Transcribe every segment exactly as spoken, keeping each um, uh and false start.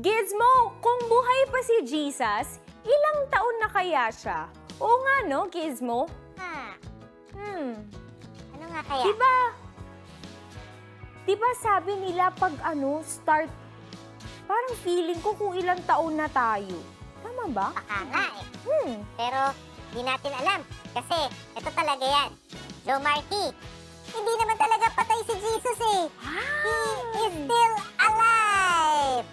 Gizmo, kung buhay pa si Jesus, ilang taon na kaya siya? Oo nga, no, Gizmo? Ha. Hmm. Ano nga kaya? Diba, diba sabi nila pag ano, start, parang feeling ko kung ilang taon na tayo. Tama ba? Baka nga eh. Hmm. Pero hindi natin alam kasi ito talaga yan. Joe Marty, hindi naman talaga patay si Jesus eh. Ah. He is still alive.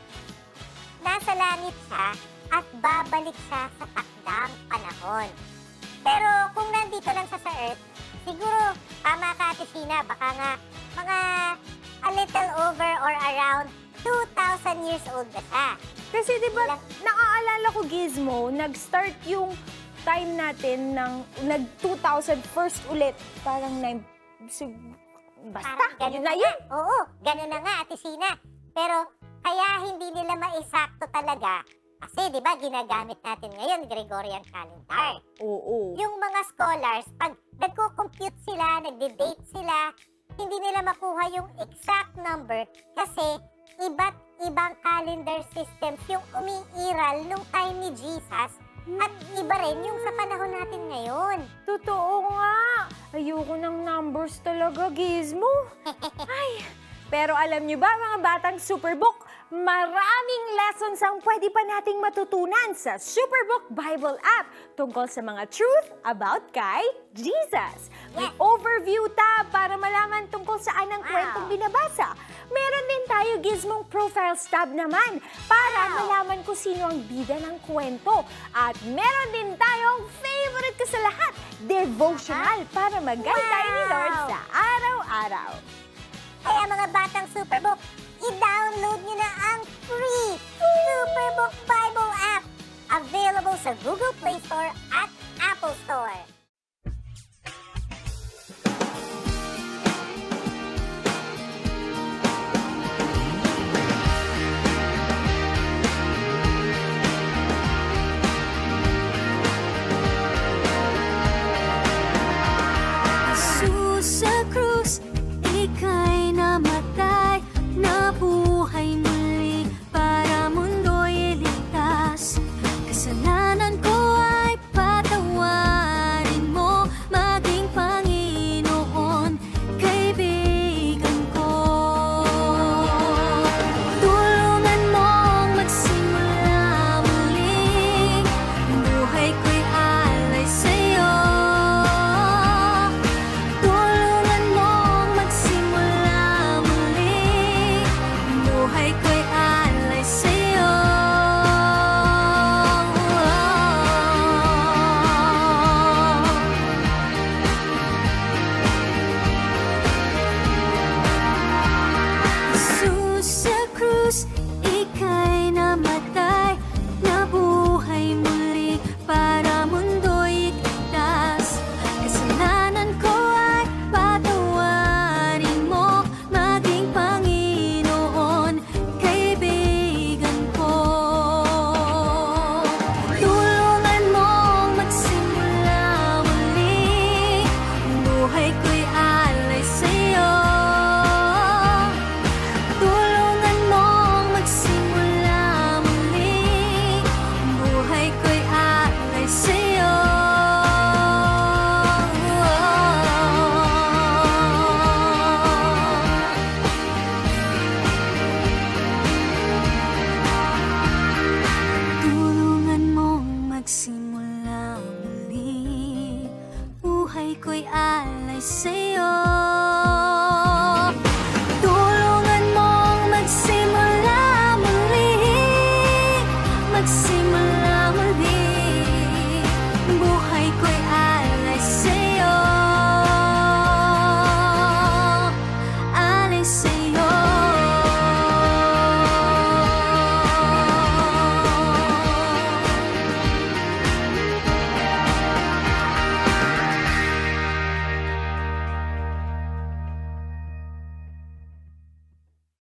Nasa langit siya at babalik siya sa takdang panahon. Pero kung nandito lang siya sa Earth, siguro tama ka, Ati Sina, baka nga mga a little over or around two thousand years old na siya. Kasi diba, ilang... naaalala ko, Gizmo, nag-start yung time natin ng nag-two thousand first ulit. Parang nine... Basta, yun na yun. Oo, ganun na nga, Ati Sina. Pero kaya hindi nila maisakto talaga. Kasi diba, ginagamit natin ngayon, Gregorian Calendar. Oo. Yung mga scholars, pag nagko-compute sila, nagde-date sila, hindi nila makuha yung exact number kasi iba't ibang calendar systems yung umiiral nung time ni Jesus at iba rin yung sa panahon natin ngayon. Totoo nga! Ayoko ng numbers talaga, Gizmo. Ay! Pero alam nyo ba, mga batang Superbook, maraming lessons ang pwede pa nating matutunan sa Superbook Bible App tungkol sa mga truth about kay Jesus. May overview tab para malaman tungkol saan ang wow. kwentong binabasa. Meron din tayo Gizmong Profiles tab naman para wow. malaman kung sino ang bida ng kwento. At meron din tayong favorite ko sa lahat, devotional huh? para mag-guide wow. tayo ni Lord sa araw-araw. Kaya mga batang Superbook, i-download nyo na ang free Superbook Bible App available sa Google Play Store at